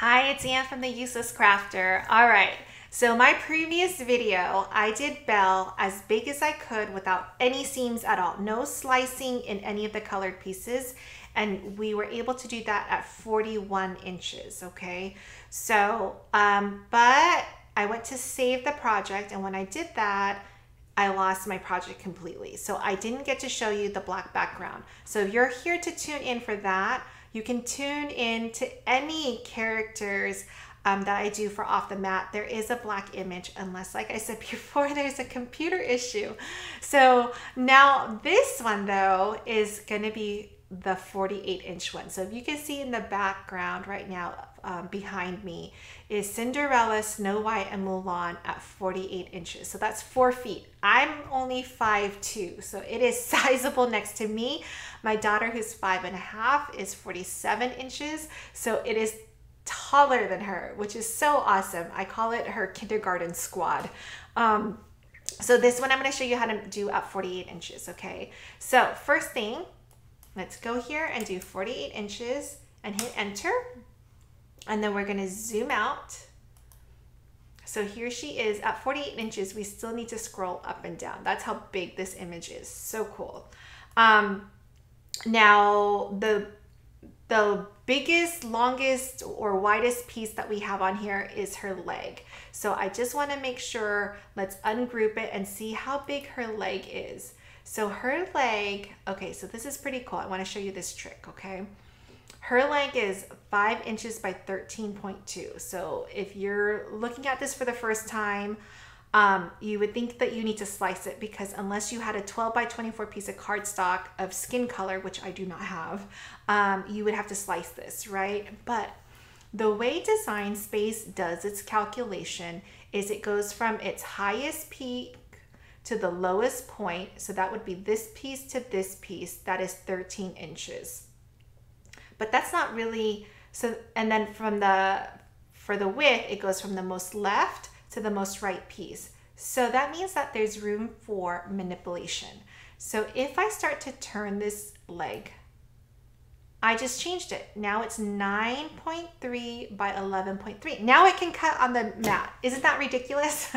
Hi, it's Ann from the Useless Crafter. All right, so my previous video, I did Belle as big as I could without any seams at all, no slicing in any of the colored pieces. And we were able to do that at 41 inches, okay? So, but I went to save the project, and when I did that, I lost my project completely. So I didn't get to show you the black background. So if you're here to tune in for that, you can tune in to any characters that I do for Off the Mat. There is a black image, unless, like I said before, there's a computer issue. So now this one though is gonna be the 48 inch one. So if you can see in the background right now, behind me is Cinderella, Snow White, and Mulan at 48 inches. So that's 4 feet. I'm only 5'2", so it is sizable next to me. My daughter, who's 5.5, is 47 inches. So it is taller than her, which is so awesome. I call it her kindergarten squad. So this one I'm going to show you how to do at 48 inches. Okay. So first thing, let's go here and do 48 inches and hit enter. And then we're going to zoom out. So here she is at 48 inches. We still need to scroll up and down. That's how big this image is. So cool. Now the biggest, longest, or widest piece that we have on here is her leg. So I just want to make sure, let's ungroup it and see how big her leg is. So her leg, okay, so this is pretty cool. I want to show you this trick, okay? Her leg is 5 inches by 13.2. So if you're looking at this for the first time, you would think that you need to slice it, because unless you had a 12 by 24 piece of cardstock of skin color, which I do not have, you would have to slice this, right? But the way Design Space does its calculation is it goes from its highest peak to the lowest point. So that would be this piece to this piece, that is 13 inches. But that's not really, so, and then from the, for the width, it goes from the most left to the most right piece. So that means that there's room for manipulation. So if I start to turn this leg, I just changed it. Now it's 9.3 by 11.3. Now it can cut on the mat. Isn't that ridiculous?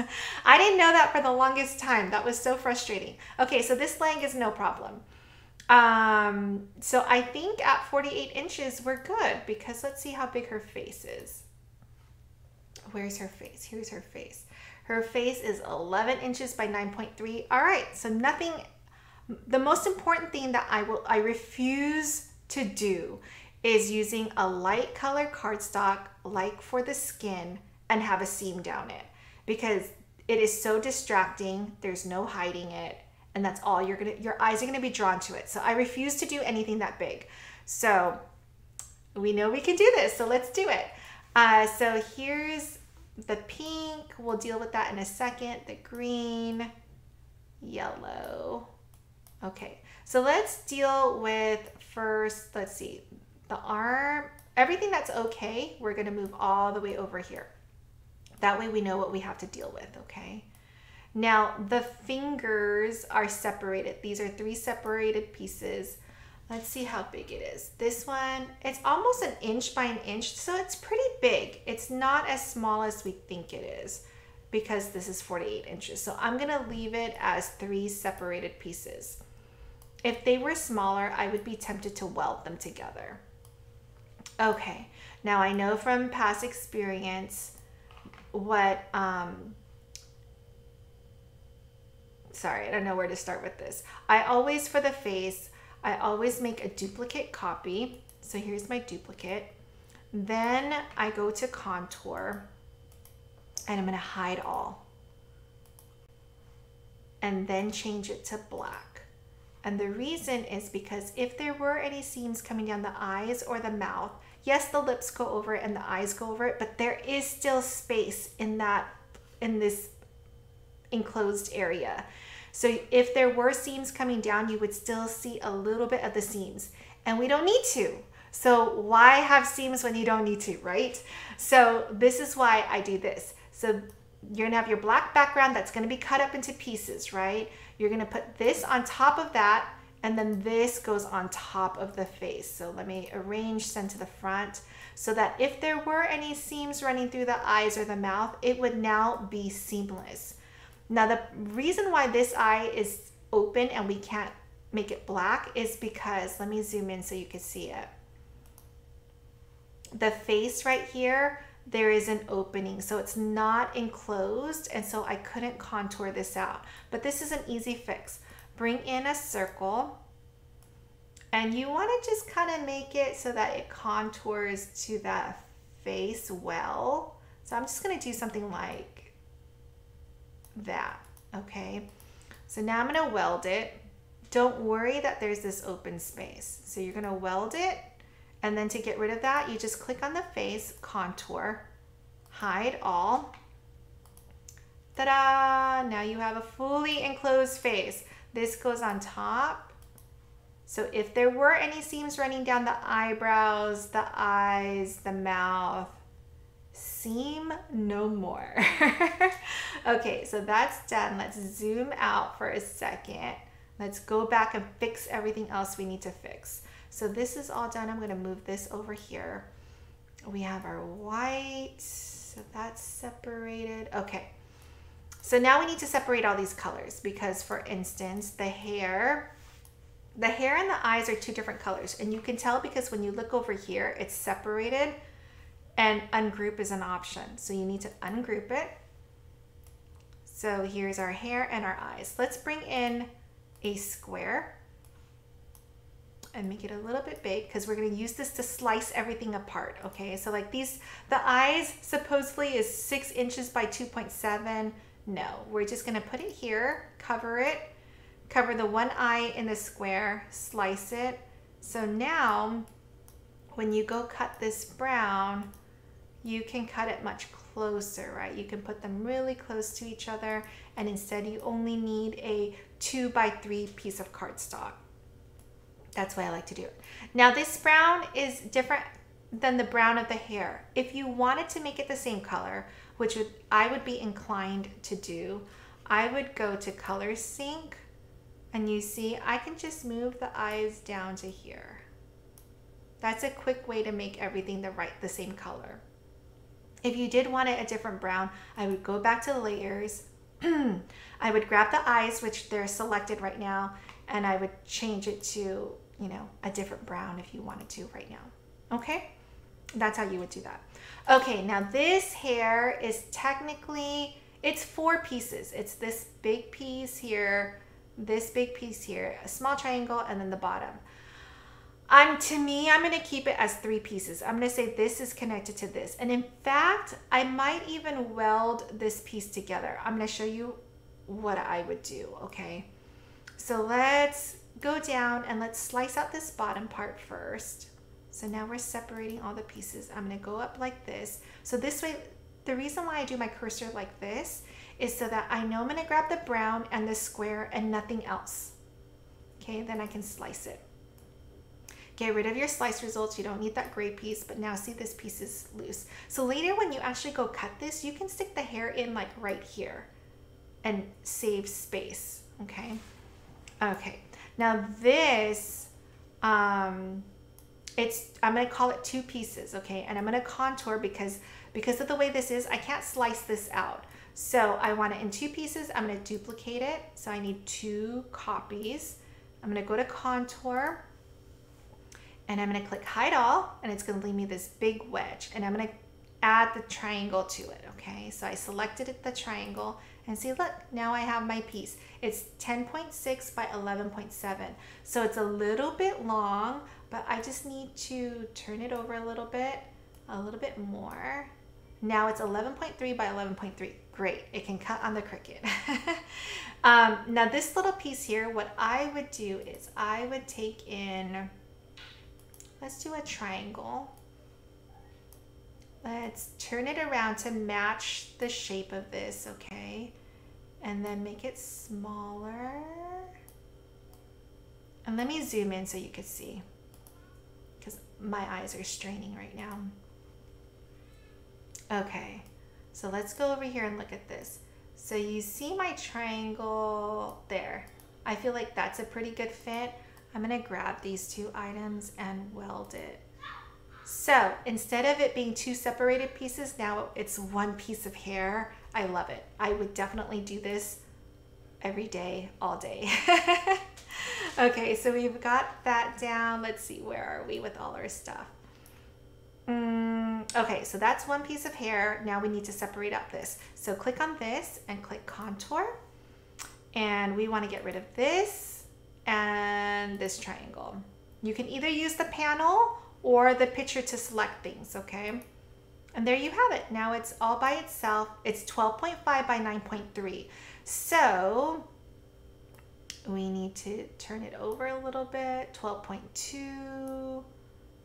I didn't know that for the longest time. That was so frustrating. Okay, so this leg is no problem. So I think at 48 inches, we're good, because let's see how big her face is. Where's her face? Here's her face. Her face is 11 inches by 9.3. All right, so nothing, the most important thing that I refuse to do is using a light color cardstock, like for the skin, and have a seam down it, because it is so distracting. There's no hiding it. And that's all you're gonna, your eyes are gonna be drawn to it. So I refuse to do anything that big. So we know we can do this, so let's do it. So here's the pink, we'll deal with that in a second, the green, yellow. Okay, so let's deal with first, let's see, the arm, everything that's okay, we're gonna move all the way over here. That way we know what we have to deal with, okay? Now the fingers are separated. These are 3 separated pieces. Let's see how big it is. This one, it's almost an inch by an inch, so it's pretty big. It's not as small as we think it is, because this is 48 inches. So I'm gonna leave it as 3 separated pieces. If they were smaller, I would be tempted to weld them together. Okay, now I know from past experience what, sorry, I don't know where to start with this. I always, for the face, I always make a duplicate copy. So here's my duplicate. Then I go to contour and I'm gonna hide all. And then change it to black. And the reason is because if there were any seams coming down the eyes or the mouth, yes, the lips go over it and the eyes go over it, but there is still space in that, in this enclosed area. So if there were seams coming down, you would still see a little bit of the seams, and we don't need to. So why have seams when you don't need to, right? So this is why I do this. So you're gonna have your black background that's gonna be cut up into pieces, right? You're gonna put this on top of that, And then this goes on top of the face. So let me arrange, send to the front, so that if there were any seams running through the eyes or the mouth, it would now be seamless. Now, the reason why this eye is open and we can't make it black is because, let me zoom in so you can see it. The face right here, there is an opening, so it's not enclosed, and so I couldn't contour this out. But this is an easy fix. Bring in a circle, and you want to just kind of make it so that it contours to the face well. So I'm just going to do something like that, okay? So now I'm going to weld it. Don't worry that there's this open space. So you're going to weld it, and then to get rid of that, you just click on the face, contour, hide all. Ta-da! Now you have a fully enclosed face. This goes on top. So if there were any seams running down the eyebrows, the eyes, the mouth, seam no more. Okay, so that's done. Let's zoom out for a second. Let's go back and fix everything else we need to fix. So this is all done. I'm gonna move this over here. We have our white, so that's separated. Okay. So now we need to separate all these colors because, for instance, the hair and the eyes are two different colors. And you can tell because when you look over here, it's separated, and ungroup is an option. So you need to ungroup it. So here's our hair and our eyes. Let's bring in a square and make it a little bit big because we're going to use this to slice everything apart. Okay, so like these, the eyes supposedly is 6 inches by 2.7. No, we're just gonna put it here, cover it, cover the one eye in the square, slice it. So now when you go cut this brown, you can cut it much closer, right? You can put them really close to each other, and instead you only need a 2 by 3 piece of cardstock. That's why I like to do it. Now this brown is different than the brown of the hair. If you wanted to make it the same color, which I would be inclined to do, I would go to Color Sync, and you see I can just move the eyes down to here. That's a quick way to make everything the same color. If you did want it a different brown, I would go back to layers. I would grab the eyes, which they're selected right now, and I would change it to, you know, a different brown if you wanted to right now, okay? That's how you would do that. Okay, now this hair is technically, it's 4 pieces. It's this big piece here, this big piece here, a small triangle, and then the bottom. I'm gonna keep it as 3 pieces. I'm gonna say this is connected to this. And in fact, I might even weld this piece together. I'm gonna show you what I would do, okay? So let's go down and let's slice out this bottom part first. So now we're separating all the pieces. I'm gonna go up like this. So this way, the reason why I do my cursor like this is so that I know I'm gonna grab the brown and the square and nothing else. Okay, then I can slice it. Get rid of your slice results. You don't need that gray piece, but now see this piece is loose. So later when you actually go cut this, you can stick the hair in like right here and save space, okay? Okay, now this, I'm gonna call it 2 pieces, okay? And I'm gonna contour because of the way this is, I can't slice this out. So I want it in 2 pieces. I'm gonna duplicate it. So I need 2 copies. I'm gonna go to contour, and I'm gonna click hide all, and it's gonna leave me this big wedge, and I'm gonna add the triangle to it, okay? So I selected the triangle, and see, look, now I have my piece. It's 10.6 by 11.7. So it's a little bit long, but I just need to turn it over a little bit more. Now it's 11.3 by 11.3. Great, it can cut on the Cricut. Now this little piece here, what I would do is I would take in, let's do a triangle. Let's turn it around to match the shape of this, okay? And then make it smaller. And let me zoom in so you can see, because my eyes are straining right now. Okay, so let's go over here and look at this. So you see my triangle there. I feel like that's a pretty good fit. I'm gonna grab these two items and weld it. So instead of it being two separated pieces, now it's one piece of hair. I love it. I would definitely do this every day, all day. Okay, so we've got that down. Let's see, where are we with all our stuff? Okay, so that's one piece of hair. Now we need to separate up this. So click on this and click contour. And we want to get rid of this and this triangle. You can either use the panel or the picture to select things, okay? And there you have it. Now it's all by itself. It's 12.5 by 9.3. So we need to turn it over a little bit. 12.2,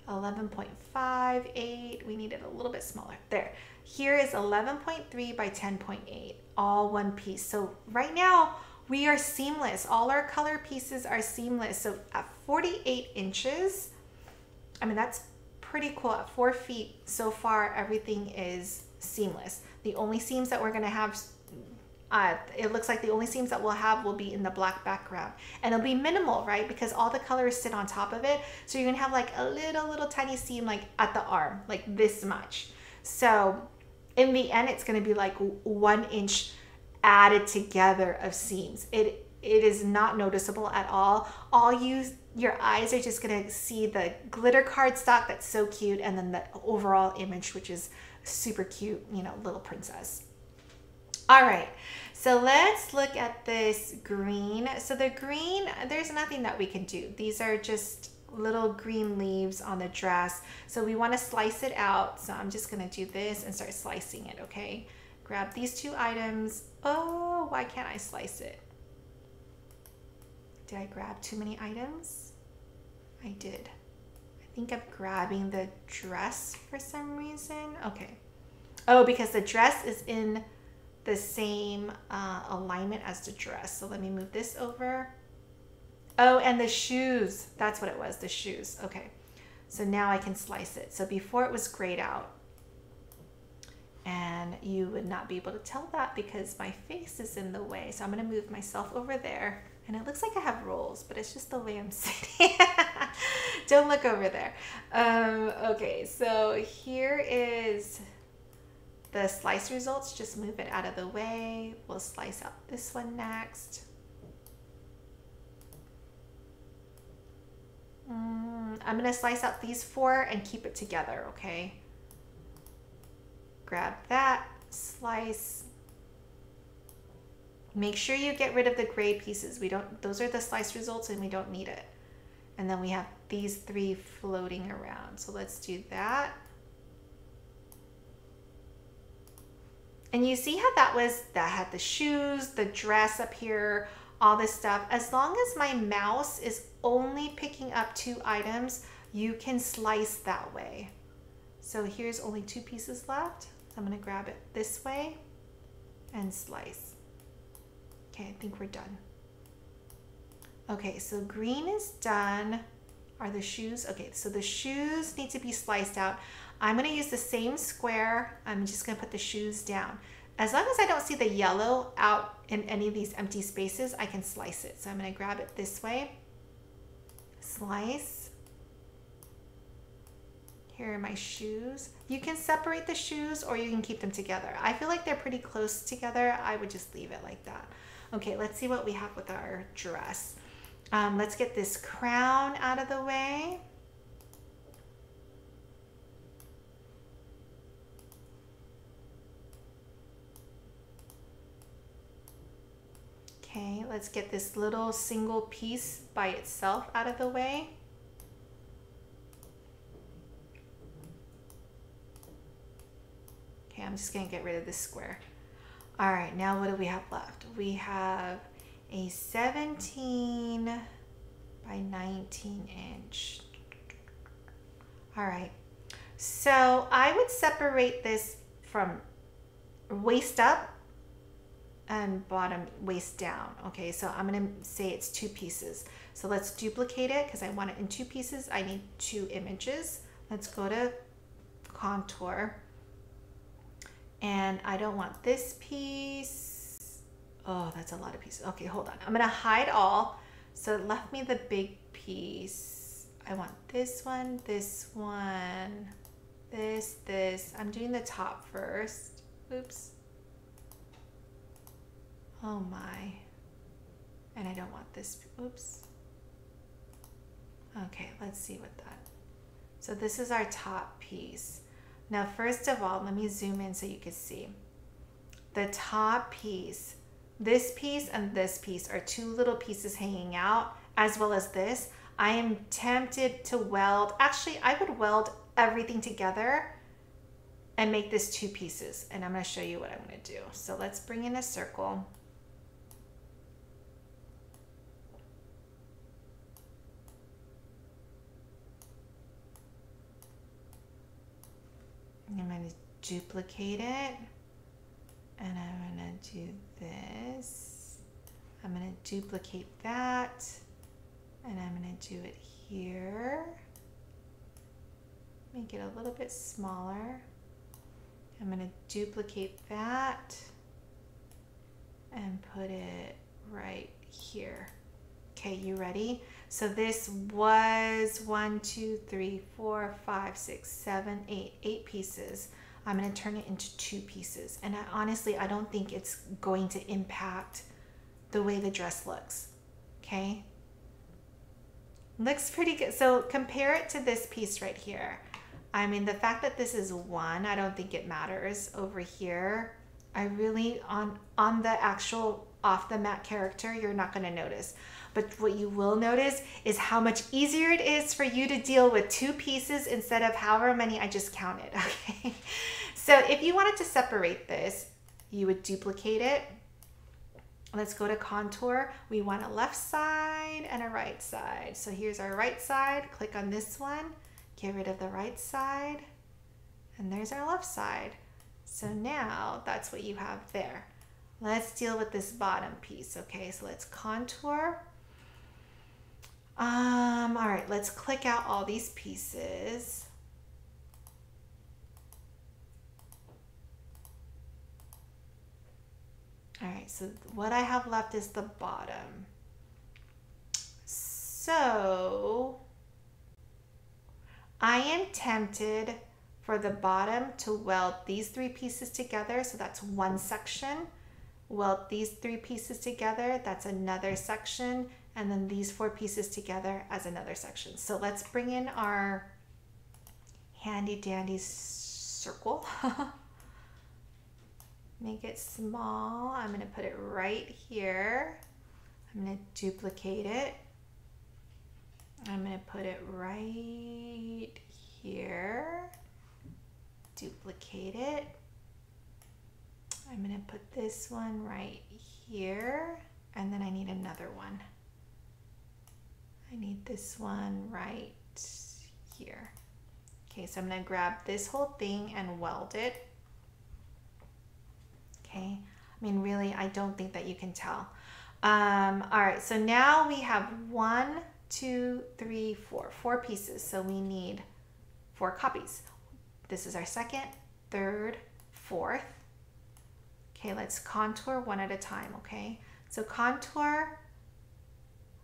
11.58. We need it a little bit smaller. There. Here is 11.3 by 10.8, all one piece. So right now we are seamless. All our color pieces are seamless. So at 48 inches, I mean, that's pretty cool. At 4 feet so far, everything is seamless. The only seams that we're gonna have, it looks like the only seams that we'll have will be in the black background, and it'll be minimal, right? Because all the colors sit on top of it. So you're gonna have like a little tiny seam like at the arm, like this much. So in the end, it's gonna be like 1 inch added together of seams. It is not noticeable at all. Your eyes are just gonna see the glitter cardstock that's so cute, and then the overall image, which is super cute, you know, little princess. All right, so let's look at this green. So the green, there's nothing that we can do. These are just little green leaves on the dress. So we wanna slice it out. So I'm just gonna do this and start slicing it, okay? Grab these two items. Oh, why can't I slice it? Did I grab too many items? I did. I think I'm grabbing the dress for some reason. Okay. Oh, because the dress is in the same alignment as the dress. So let me move this over. Oh, and the shoes. That's what it was, the shoes. Okay. So now I can slice it. So before it was grayed out. And you would not be able to tell that because my face is in the way. So I'm gonna move myself over there. And it looks like I have rolls, but it's just the way I'm sitting. Don't look over there. Okay, so here is the slice results. Just move it out of the way. We'll slice out this one next. I'm gonna slice out these four and keep it together, okay? Grab that, slice. Make sure you get rid of the gray pieces. Those are the slice results and we don't need it. And then we have these three floating around. So let's do that. And you see how that had the shoes, the dress up here, all this stuff. As long as my mouse is only picking up two items, you can slice that way. So here's only two pieces left. So I'm gonna grab it this way and slice. Okay, I think we're done. Okay, so green is done. Are the shoes? Okay, so the shoes need to be sliced out. I'm gonna use the same square. I'm just gonna put the shoes down. As long as I don't see the yellow out in any of these empty spaces, I can slice it. So I'm gonna grab it this way, slice. Here are my shoes. You can separate the shoes or you can keep them together. I feel like they're pretty close together. I would just leave it like that. Okay, let's see what we have with our dress. Let's get this crown out of the way. Okay, let's get this little single piece by itself out of the way. Okay, I'm just gonna get rid of this square. All right, now what do we have left? We have a 17 by 19 inch. All right, so I would separate this from waist up and bottom waist down. Okay, so I'm gonna say it's two pieces. So let's duplicate it because I want it in two pieces. I need two images. Let's go to contour. And I don't want this piece. Oh, that's a lot of pieces. Okay, hold on. I'm gonna hide all. So it left me the big piece. I want this one, this one, this, this. I'm doing the top first. Oops. Oh my. And I don't want this. Oops. Okay, let's see what that. So this is our top piece. Now, first of all, let me zoom in so you can see. The top piece, this piece and this piece are two little pieces hanging out, as well as this. I am tempted to weld. Actually, I would weld everything together and make this two pieces. And I'm gonna show you what I'm gonna do. So let's bring in a circle. I'm going to duplicate it, and I'm going to do this. I'm going to duplicate that, and I'm going to do it here. Make it a little bit smaller. I'm going to duplicate that and put it right here. Okay, you ready? So this was 8 pieces. I'm gonna turn it into two pieces. And I honestly, I don't think it's going to impact the way the dress looks, okay? Looks pretty good. So compare it to this piece right here. I mean, the fact that this is one, I don't think it matters over here. I really, on the actual off the mat character, you're not gonna notice. But what you will notice is how much easier it is for you to deal with two pieces instead of however many I just counted, okay? So if you wanted to separate this, you would duplicate it. Let's go to contour. We want a left side and a right side. So here's our right side. Click on this one, get rid of the right side, and there's our left side. So now that's what you have there. Let's deal with this bottom piece, okay? So let's contour. All right, let's click out all these pieces. All right, so what I have left is the bottom. So I am tempted for the bottom to weld these three pieces together, so that's one section. Weld these three pieces together, that's another section, and then these four pieces together as another section. So let's bring in our handy dandy circle. Make it small. I'm gonna put it right here. I'm gonna duplicate it. I'm gonna put it right here. Duplicate it. I'm gonna put this one right here, and then I need another one. I need this one right here. Okay, so I'm gonna grab this whole thing and weld it. Okay, I mean, really, I don't think that you can tell. All right, so now we have 4 pieces. So we need 4 copies. This is our second, third, fourth. Okay, let's contour one at a time, okay? So contour,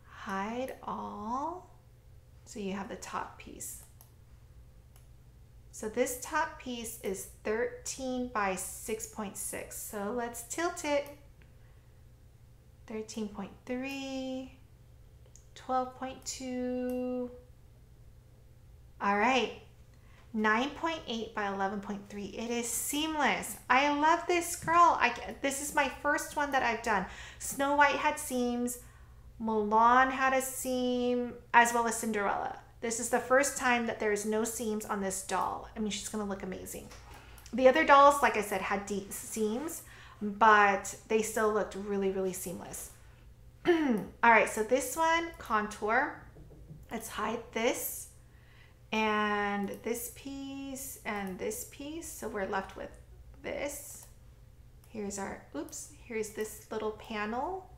hide all, so you have the top piece. So this top piece is 13 by 6.6, so let's tilt it. 13.3, 12.2, all right. 9.8 by 11.3. It is seamless. I love this girl. This is my first one that I've done. Snow White had seams. Mulan had a seam, as well as Cinderella. This is the first time that there is no seams on this doll. I mean, she's gonna look amazing. The other dolls, like I said, had deep seams, but they still looked really, really seamless. All right, so this one, contour. Let's hide this. And this piece and this piece, so we're left with this. Here's our, oops, here's this little panel.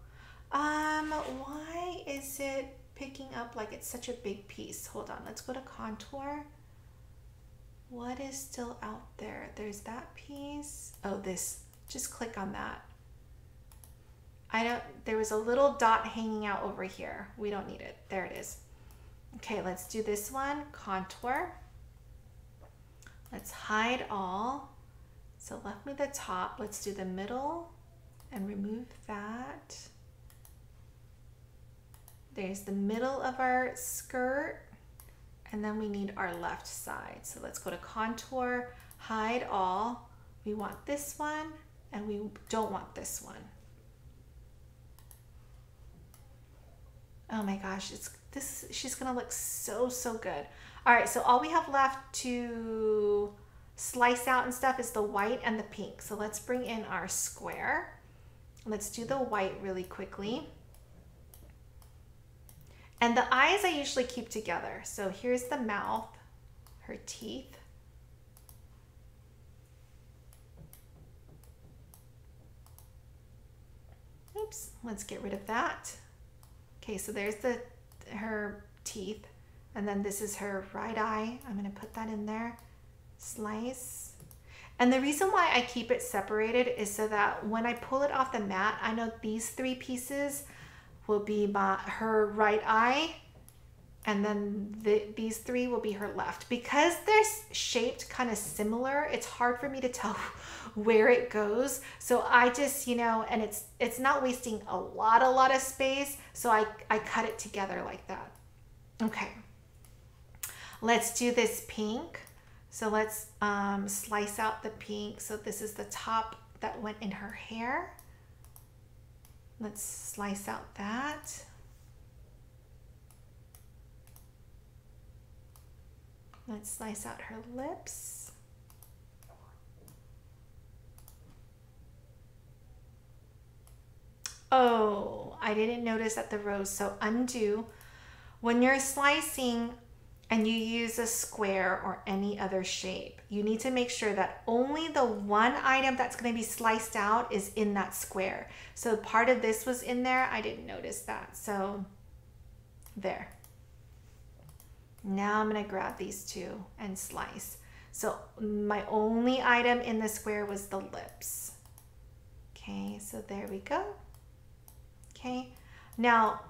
Why is it picking up like it's such a big piece? Hold on, let's go to contour. What is still out there? There's that piece. Oh, this, just click on that. I don't, there was a little dot hanging out over here. We don't need it. There it is. Okay, let's do this one, contour. Let's hide all. So left me the top. Let's do the middle and remove that. There's the middle of our skirt. And then we need our left side. So let's go to contour, hide all. We want this one and we don't want this one. Oh my gosh, it's this, she's gonna look so, so good. All right, so all we have left to slice out and stuff is the white and the pink. So let's bring in our square. Let's do the white really quickly. And the eyes I usually keep together. So here's the mouth, her teeth. Oops, let's get rid of that. Okay, so there's the her teeth, and then this is her right eye. I'm gonna put that in there, slice. And the reason why I keep it separated is so that when I pull it off the mat, I know these three pieces will be her right eye, and then these three will be her left. Because they're shaped kind of similar, it's hard for me to tell where it goes. So I just, you know, and it's not wasting a lot of space. So I cut it together like that. Okay, let's do this pink. So let's slice out the pink. So this is the top that went in her hair. Let's slice out that. Let's slice out her lips. Oh, I didn't notice that the rose, so undo. When you're slicing and you use a square or any other shape, you need to make sure that only the one item that's gonna be sliced out is in that square. So part of this was in there, I didn't notice that, so there. Now I'm gonna grab these two and slice. So my only item in the square was the lips. Okay, so there we go. Okay, now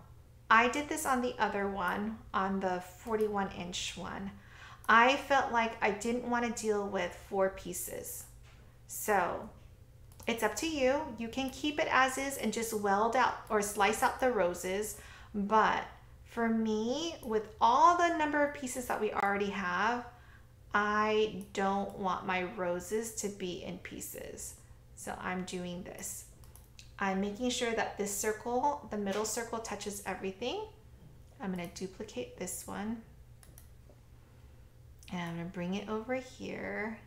I did this on the other one, on the 41-inch one. I felt like I didn't wanna deal with four pieces. So it's up to you. You can keep it as is and just weld out or slice out the roses, but for me, with all the number of pieces that we already have, I don't want my roses to be in pieces. So I'm doing this. I'm making sure that this circle, the middle circle, touches everything. I'm gonna duplicate this one. And I'm gonna bring it over here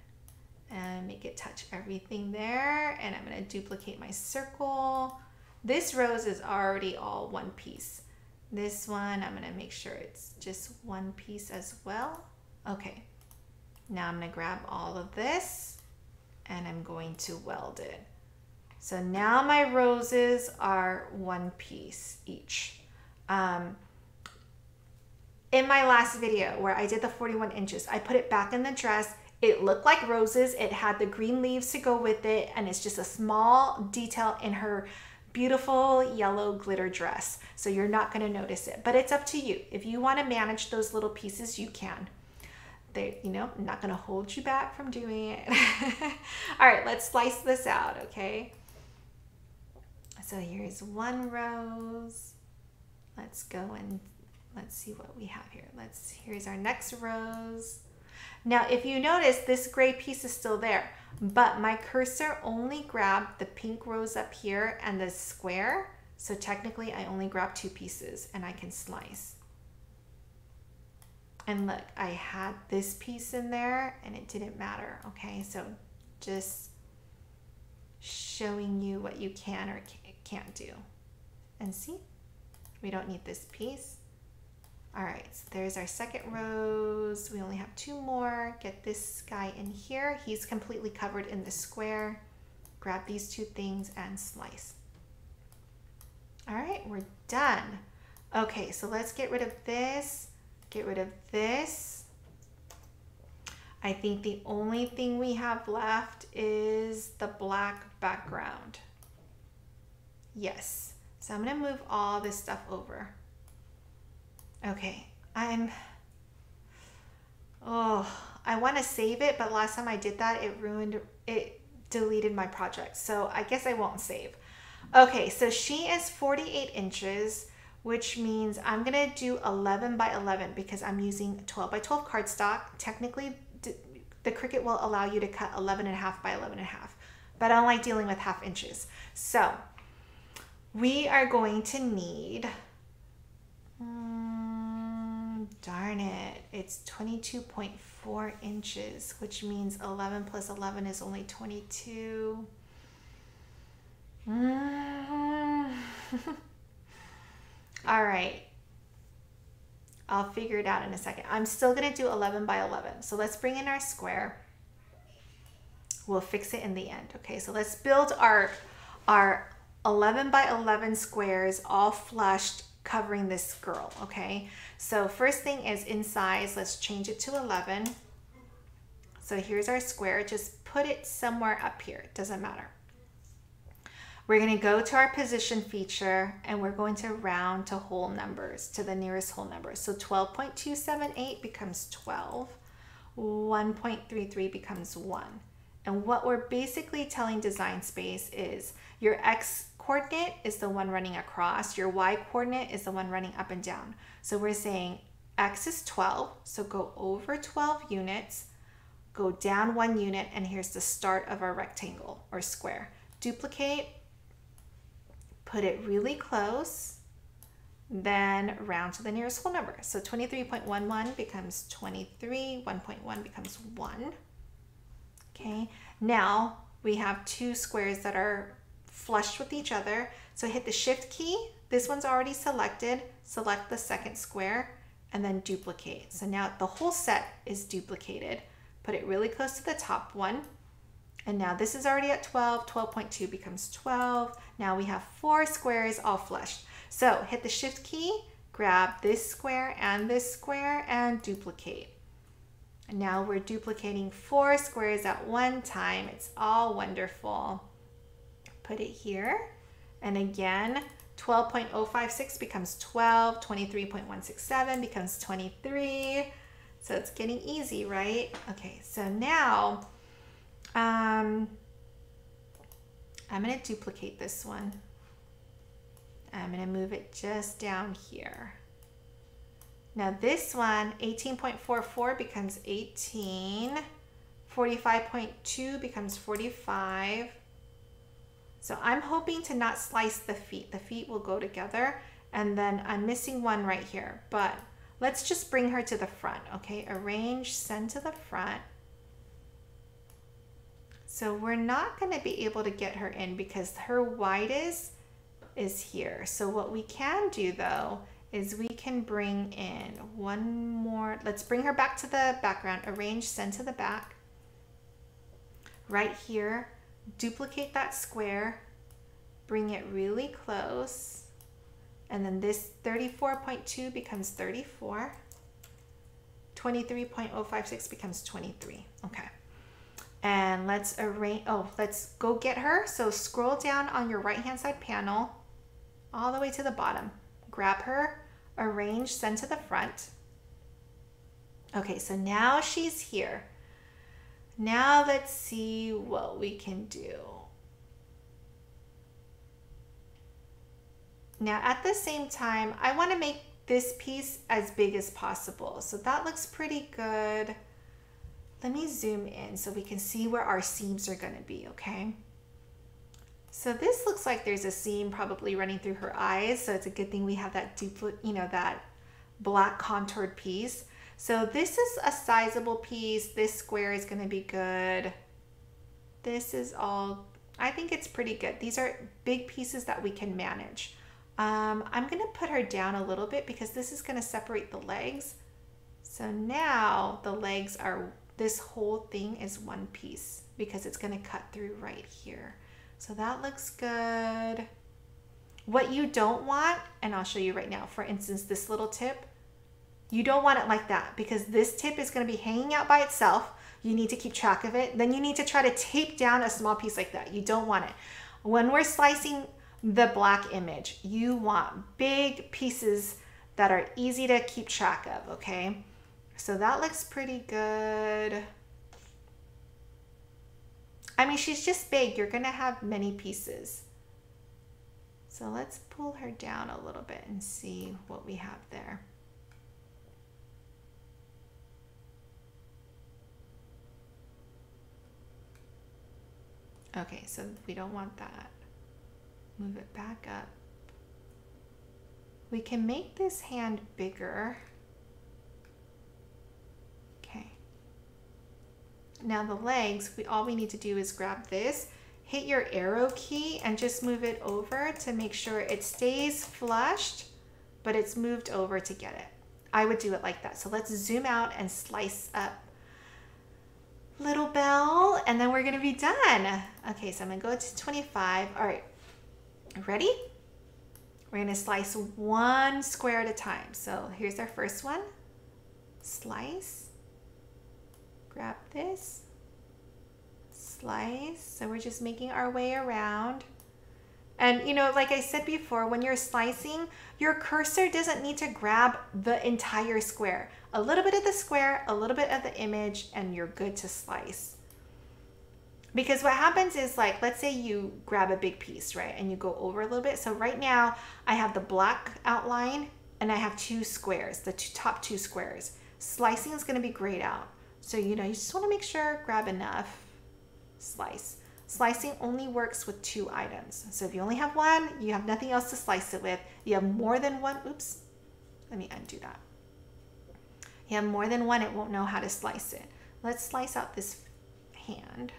and make it touch everything there. And I'm gonna duplicate my circle. This rose is already all one piece. This one, I'm gonna make sure it's just one piece as well. Okay, now I'm gonna grab all of this and I'm going to weld it. So now my roses are one piece each. In my last video where I did the 41 inches, I put it back in the dress. It looked like roses, it had the green leaves to go with it, and it's just a small detail in her beautiful yellow glitter dress. So you're not going to notice it, but it's up to you. If you want to manage those little pieces, you can. They, you know, I'm not going to hold you back from doing it. All right, let's slice this out, okay? So here's one rose. Let's go and let's see what we have here. Here's our next rose. Now, if you notice, this gray piece is still there, but my cursor only grabbed the pink rose up here and the square. So technically I only grabbed two pieces and I can slice. And look, I had this piece in there and it didn't matter. Okay, so just showing you what you can or can't do. And see, we don't need this piece. All right, so there's our second rose. We only have two more. Get this guy in here. He's completely covered in the square. Grab these two things and slice. All right, we're done. Okay, so let's get rid of this. Get rid of this. I think the only thing we have left is the black background. Yes. So I'm going to move all this stuff over. Okay. I want to save it, but last time I did that, it deleted my project. So I guess I won't save. Okay. So she is 48 inches, which means I'm going to do 11 by 11 because I'm using 12 by 12 cardstock. Technically, the Cricut will allow you to cut 11.5 by 11.5, but I don't like dealing with half inches. So we are going to need, darn it, it's 22.4 inches, which means 11 plus 11 is only 22. All right, I'll figure it out in a second. I'm still gonna do 11 by 11. So let's bring in our square. We'll fix it in the end. Okay, so let's build our 11 by 11 squares all flushed, covering this girl, okay? So first thing is in size, let's change it to 11. So here's our square, just put it somewhere up here, it doesn't matter. We're gonna go to our position feature and we're going to round to whole numbers, to the nearest whole number. So 12.278 becomes 12, 1.33 becomes 1. And what we're basically telling Design Space is your X coordinate is the one running across, your Y coordinate is the one running up and down. So we're saying X is 12, so go over 12 units, go down 1 unit, and here's the start of our rectangle or square. Duplicate, put it really close, then round to the nearest whole number. So 23.11 becomes 23, 1.1 becomes 1. Okay, now we have two squares that are flushed with each other. So hit the shift key. This one's already selected. Select the second square and then duplicate. So now the whole set is duplicated. Put it really close to the top one. And now this is already at 12. 12.2 becomes 12. Now we have 4 squares all flushed. So hit the shift key, grab this square and duplicate. Now we're duplicating 4 squares at one time. It's all wonderful. Put it here. And again, 12.056 becomes 12, 23.167 becomes 23. So it's getting easy, right? Okay, so now I'm gonna duplicate this one. I'm gonna move it just down here. Now this one, 18.44 becomes 18, 45.2 becomes 45. So I'm hoping to not slice the feet. The feet will go together. And then I'm missing one right here, but let's just bring her to the front, okay? Arrange, send to the front. So we're not gonna be able to get her in because her widest is here. So what we can do though is we can bring in one more. Let's bring her back to the background. Arrange, send to the back. Right here, duplicate that square, bring it really close, and then this 34.2 becomes 34, 23.056 becomes 23, okay. And let's arrange, let's go get her. So scroll down on your right-hand side panel all the way to the bottom. Grab her, arrange, send to the front. Okay, so now she's here. Now let's see what we can do. Now at the same time, I want to make this piece as big as possible. So that looks pretty good. Let me zoom in so we can see where our seams are going to be, okay? So this looks like there's a seam probably running through her eyes. So it's a good thing we have that that black contoured piece. So this is a sizable piece. This square is going to be good. This is all, I think it's pretty good. These are big pieces that we can manage. I'm going to put her down a little bit because this is going to separate the legs. So now the legs are, this whole thing is one piece because it's going to cut through right here. So that looks good. What you don't want, and I'll show you right now, for instance, this little tip, you don't want it like that because this tip is gonna be hanging out by itself. You need to keep track of it. Then you need to try to tape down a small piece like that. You don't want it. When we're slicing, the black image. You want big pieces that are easy to keep track of, okay? So that looks pretty good. I mean, she's just big. You're gonna have many pieces. So let's pull her down a little bit and see what we have there. Okay, so we don't want that. Move it back up. We can make this hand bigger. Okay. Now the legs, all we need to do is grab this, hit your arrow key, and just move it over to make sure it stays flushed, but it's moved over to get it. I would do it like that. So let's zoom out and slice up little Belle, and then we're gonna be done. Okay, so I'm gonna go to 25. All right, ready? We're gonna slice one square at a time. So here's our first one. Slice, grab this, slice. So we're just making our way around. And you know, like I said before, when you're slicing, your cursor doesn't need to grab the entire square. A little bit of the square, a little bit of the image, and you're good to slice. Because what happens is, like, let's say you grab a big piece, right? And you go over a little bit. So right now I have the black outline and I have two squares, the top two squares. Slicing is gonna be grayed out. So, you know, you just wanna make sure, grab enough, slice. Slicing only works with two items. So if you only have one, you have nothing else to slice it with. You have more than one, oops, let me undo that. You have more than one, it won't know how to slice it. Let's slice out this hand.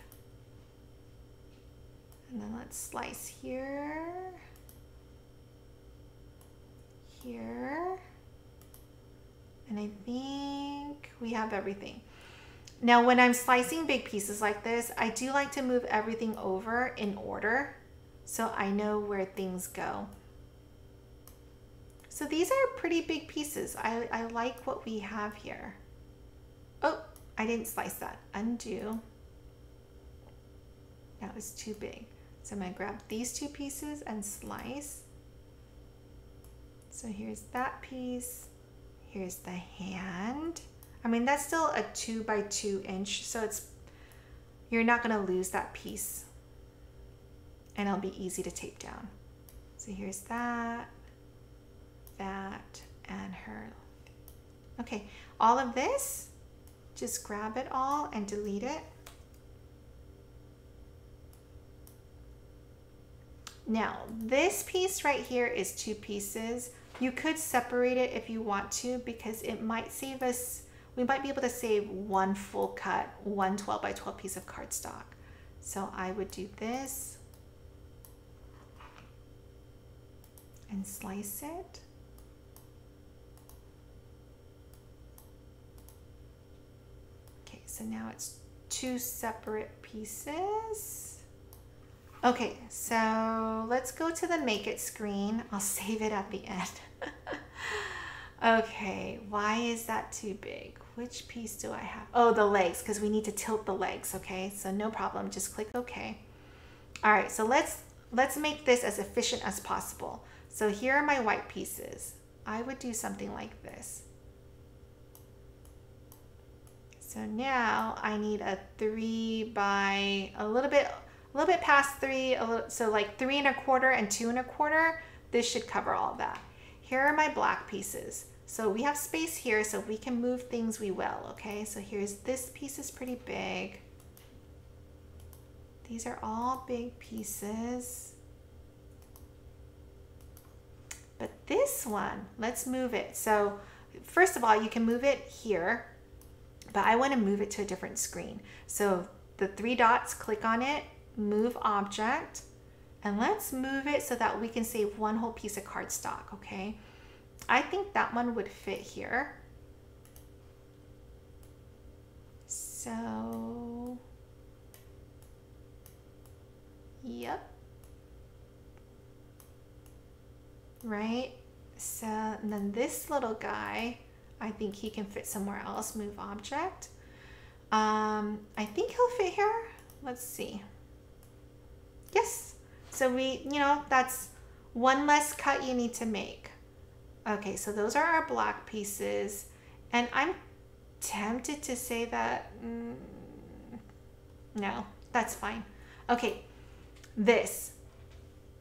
And then let's slice here, here. And I think we have everything. Now, when I'm slicing big pieces like this, I do like to move everything over in order so I know where things go. So these are pretty big pieces. I like what we have here. Oh, I didn't slice that. Undo. That was too big. So I'm gonna grab these two pieces and slice. So here's that piece. Here's the hand. I mean, that's still a 2 by 2 inch, so it's, you're not gonna lose that piece, and it'll be easy to tape down. So here's that, that, and her. Okay, all of this, just grab it all and delete it. Now, this piece right here is two pieces. You could separate it if you want to, because it might save us, we might be able to save one full cut, one 12 by 12 piece of cardstock. So I would do this and slice it. Okay, so now it's two separate pieces. Okay, so let's go to the make it screen. I'll save it at the end. Okay, why is that too big? Which piece do I have? Oh, the legs, because we need to tilt the legs, okay? So no problem, just click okay. All right, so let's make this as efficient as possible. So here are my white pieces. I would do something like this. So now I need a 3 by a little bit past three, so like 3 1/4 and 2 1/4, this should cover all that. Here are my black pieces. So we have space here, so we can move things, we will, okay? So here's, this piece is pretty big. These are all big pieces. But this one, let's move it. So first of all, you can move it here, but I wanna move it to a different screen. So the three dots, click on it, move object, and let's move it so that we can save one whole piece of cardstock, okay? I think that one would fit here. So, yep. Right? So, and then this little guy, I think he can fit somewhere else, move object. I think he'll fit here. Let's see. Yes. So we, you know, that's one less cut you need to make. Okay, so those are our block pieces. And I'm tempted to say that, no, that's fine. Okay, this,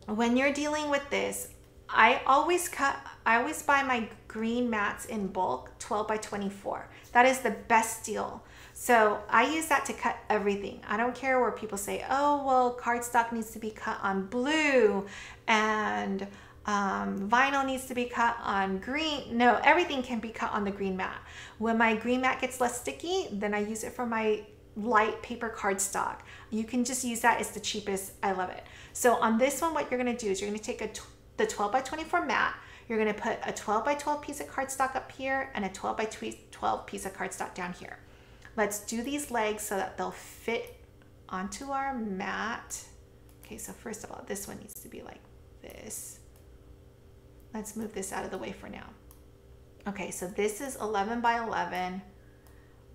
when you're dealing with this, I always buy my green mats in bulk, 12 by 24. That is the best deal. So I use that to cut everything. I don't care where people say, oh, well, cardstock needs to be cut on blue and vinyl needs to be cut on green. No, everything can be cut on the green mat. When my green mat gets less sticky, then I use it for my light paper cardstock. You can just use that. It's the cheapest. I love it. So on this one, what you're going to do is you're going to take the 12 by 24 mat. You're going to put a 12 by 12 piece of cardstock up here and a 12 by 12 piece of cardstock down here. Let's do these legs so that they'll fit onto our mat. Okay, so first of all, this one needs to be like this. Let's move this out of the way for now. Okay, so this is 11 by 11.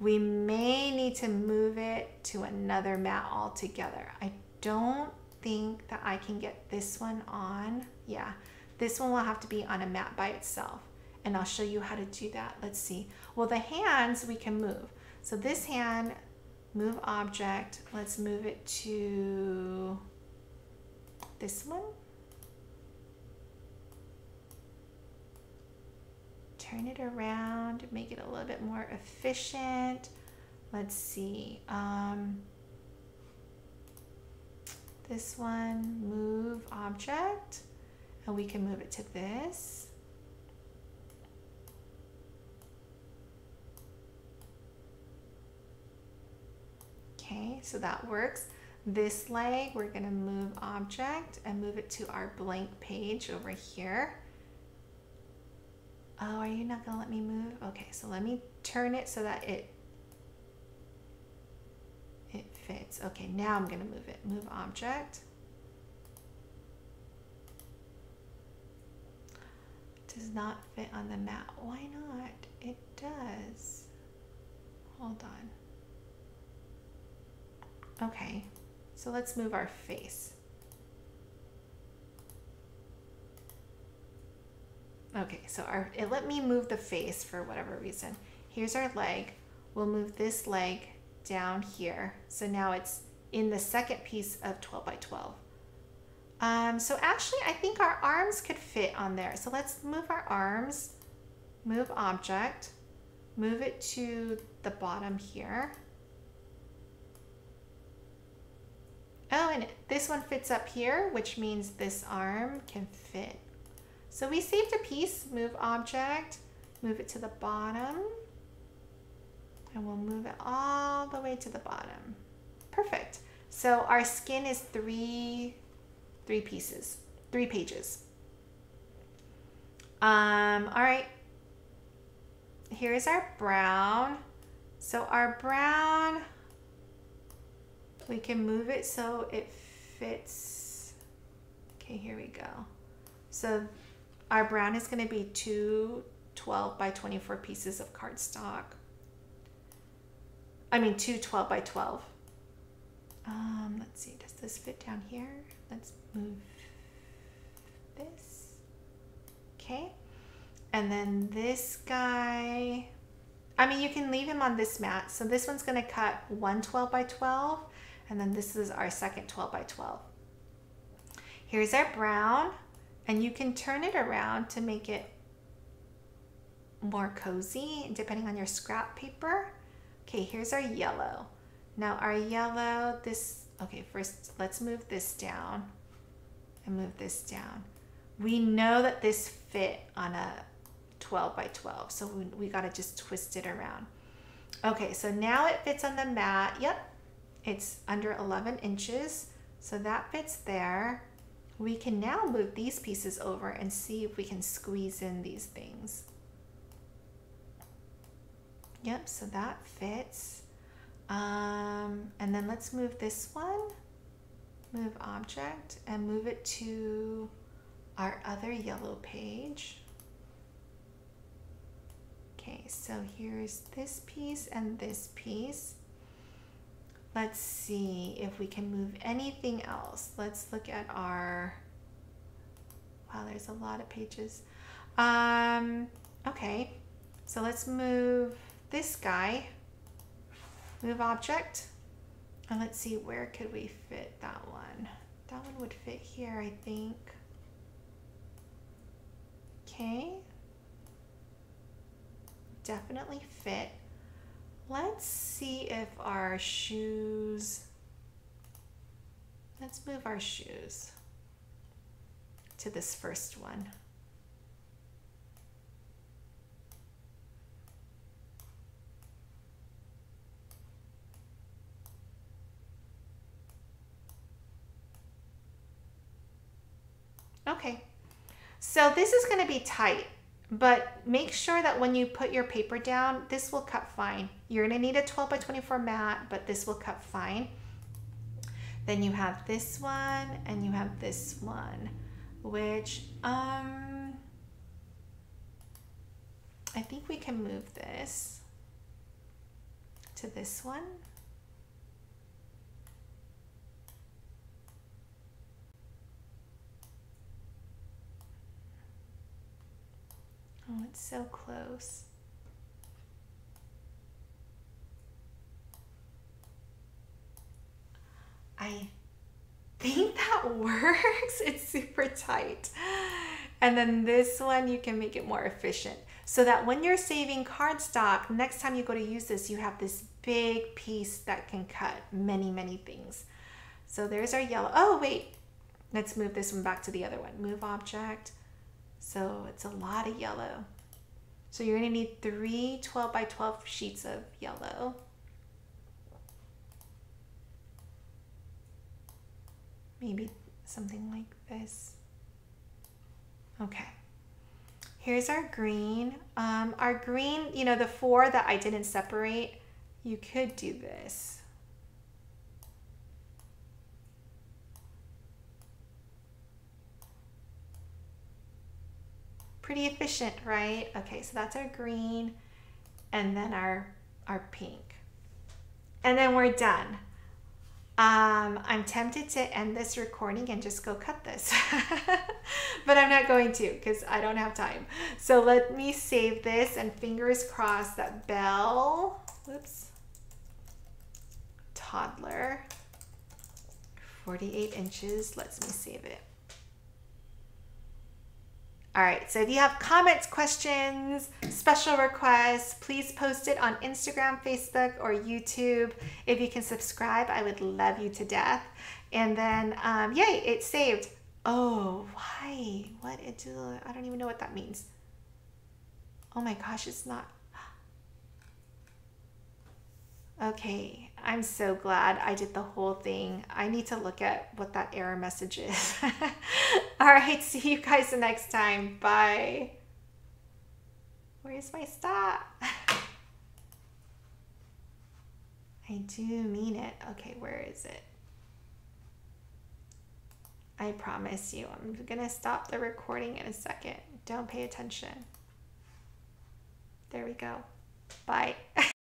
We may need to move it to another mat altogether. I don't think that I can get this one on. Yeah, this one will have to be on a mat by itself. And I'll show you how to do that. Let's see. Well, the hands we can move. So this hand, move object. Let's move it to this one. Turn it around, make it a little bit more efficient. Let's see. This one, move object, and we can move it to this. Okay, so that works. This leg, we're gonna move object and move it to our blank page over here. Oh, are you not gonna let me move? Okay, so let me turn it so that it fits. Okay, now I'm gonna move it. Move object. Does not fit on the mat. Why not? It does. Hold on. Okay, so let's move our face. Okay, so it let me move the face for whatever reason. Here's our leg. We'll move this leg down here. So now it's in the second piece of 12 by 12. So actually, I think our arms could fit on there. So let's move our arms, move object, move it to the bottom here. Oh, and this one fits up here, which means this arm can fit. So we saved a piece, move object, move it to the bottom, and we'll move it all the way to the bottom. Perfect. So our skin is three pages. All right, here's our brown. So our brown, we can move it so it fits. Okay, here we go. So our brown is going to be two 12 by 24 pieces of cardstock. I mean, two 12 by 12. Let's see, does this fit down here? Let's move this. Okay. And then this guy, I mean, you can leave him on this mat. So this one's going to cut one 12 by 12. And then this is our second 12 by 12. Here's our brown. And you can turn it around to make it more cozy, depending on your scrap paper. Okay, here's our yellow. Now our yellow, this, okay, first let's move this down and move this down. We know that this fit on a 12 by 12, so we gotta just twist it around. Okay, so now it fits on the mat. Yep, it's under 11 inches, so that fits there. We can now move these pieces over and see if we can squeeze in these things. Yep, so that fits. And then let's move this one, move object, and move it to our other yellow page. Okay, so here's this piece and this piece. Let's see if we can move anything else. Let's look at our, wow, there's a lot of pages. Okay, so let's move this guy, move object, and let's see, where could we fit that one? That one would fit here, I think. Okay, definitely fit. Let's see if our shoes, let's move our shoes to this first one. Okay, so this is going to be tight, but make sure that when you put your paper down, this will cut fine. You're going to need a 12 by 24 mat, but this will cut fine. Then you have this one and you have this one, which I think we can move this to this one. Oh, it's so close. I think that works. It's super tight. And then this one, you can make it more efficient so that when you're saving cardstock, next time you go to use this, you have this big piece that can cut many, many things. So there's our yellow. Oh, wait, let's move this one back to the other one. Move object. So it's a lot of yellow. So you're gonna need three 12 by 12 sheets of yellow. Maybe something like this. Okay, here's our green. Our green, you know, the four that I didn't separate, you could do this. Pretty efficient, right? Okay, so that's our green and then our pink. And then we're done. I'm tempted to end this recording and just go cut this, but I'm not going to because I don't have time. So let me save this and fingers crossed that Belle, whoops, toddler, 48 inches, lets me save it. All right, so if you have comments, questions, special requests, please post it on Instagram, Facebook, or YouTube. If you can subscribe, I would love you to death. And then, yay, it saved. Oh, why? What? I don't even know what that means. Oh my gosh, it's not. Okay, I'm so glad I did the whole thing. I need to look at what that error message is. All right, see you guys the next time. Bye. Where's my stop? I do mean it. Okay, where is it? I promise you, I'm gonna stop the recording in a second. Don't pay attention. There we go. Bye.